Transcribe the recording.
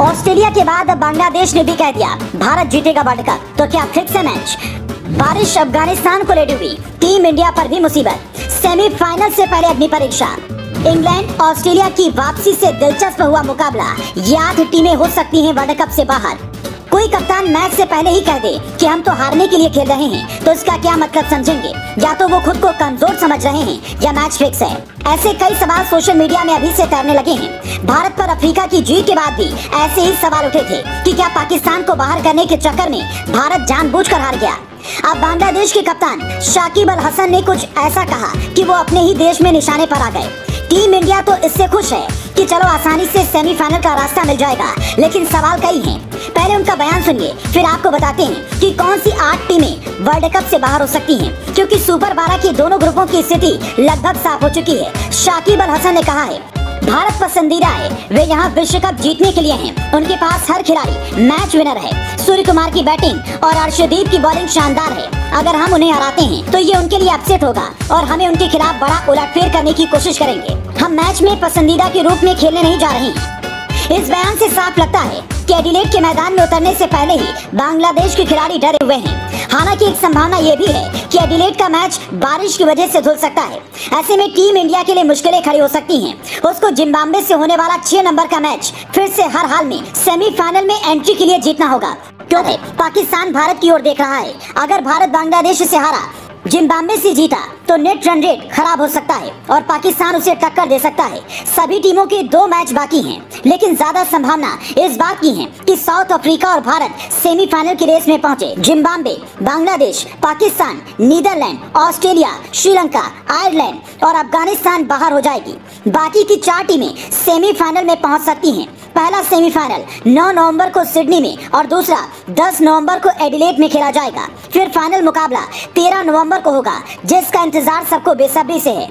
Australia के बाद बांग्लादेश ने भी कह दिया भारत जीतेगा वर्ल्ड कप, तो क्या फिक्स है मैच। बारिश अफगानिस्तान को रेडी हुई, टीम इंडिया पर भी मुसीबत। सेमीफाइनल से पहले अग्नि परीक्षा। इंग्लैंड ऑस्ट्रेलिया की वापसी से दिलचस्प हुआ मुकाबला। ये 8 टीमें हो सकती हैं वर्ल्ड कप से बाहर। कोई कप्तान मैच से पहले ही कह दे कि हम तो हारने के लिए खेल रहे हैं, तो इसका क्या मतलब समझेंगे। या तो वो खुद को कमजोर समझ रहे हैं या मैच फिक्स है। ऐसे कई सवाल सोशल मीडिया में अभी से तैरने लगे हैं। भारत पर अफ्रीका की जीत के बाद भी ऐसे ही सवाल उठे थे कि क्या पाकिस्तान को बाहर करने के चक्कर में भारत जानबूझकर हार गया। अब बांग्लादेश के कप्तान शाकिब अल हसन ने कुछ ऐसा कहा कि वो अपने ही देश में निशाने पर आ गए। टीम इंडिया तो इससे खुश है कि चलो आसानी से सेमीफाइनल का रास्ता मिल जाएगा, लेकिन सवाल कई हैं। पहले उनका बयान सुनिए, फिर आपको बताते हैं कि कौन सी 8 टीमें वर्ल्ड कप से बाहर हो सकती हैं, क्योंकि सुपर 12 के दोनों ग्रुपों की स्थिति लगभग साफ हो चुकी है। शाकिब अल हसन ने कहा है भारत पसंदीदा है, वे यहाँ विश्व कप जीतने के लिए हैं। उनके पास हर खिलाड़ी मैच विनर है। सूर्यकुमार की बैटिंग और अर्शदीप की बॉलिंग शानदार है। अगर हम उन्हें हराते हैं तो ये उनके लिए अपसेट होगा और हमें उनके खिलाफ बड़ा उलटफेर करने की कोशिश करेंगे। हम मैच में पसंदीदा के रूप में खेलने नहीं जा रहे हैं। इस बयान से साफ लगता है कि एडिलेड के मैदान में उतरने से पहले ही बांग्लादेश के खिलाड़ी डरे हुए हैं। हालांकि एक संभावना ये भी है कि एडिलेड का मैच बारिश की वजह से धुल सकता है। ऐसे में टीम इंडिया के लिए मुश्किलें खड़ी हो सकती हैं। उसको जिम्बाब्वे से होने वाला 6 नंबर का मैच फिर से हर हाल में सेमीफाइनल में एंट्री के लिए जीतना होगा, क्योंकि पाकिस्तान भारत की ओर देख रहा है। अगर भारत बांग्लादेश से हारा, जिम्बाब्वे से जीता तो नेट रन रेट खराब हो सकता है और पाकिस्तान उसे टक्कर दे सकता है। सभी टीमों के 2 मैच बाकी हैं, लेकिन ज्यादा संभावना इस बात की है कि साउथ अफ्रीका और भारत सेमीफाइनल की रेस में पहुंचे। Zimbabwe, Bangladesh, Pakistan, Netherlands, Australia, Sri Lanka, Ireland और अफगानिस्तान बाहर हो जाएगी। बाकी की 4 टीमें सेमीफाइनल में पहुँच सकती है। पहला सेमीफाइनल 9 नवंबर को सिडनी में और दूसरा 10 नवंबर को एडिलेड में खेला जाएगा। फिर फाइनल मुकाबला 13 नवंबर को होगा, जिसका इंतजार सबको बेसब्री से है।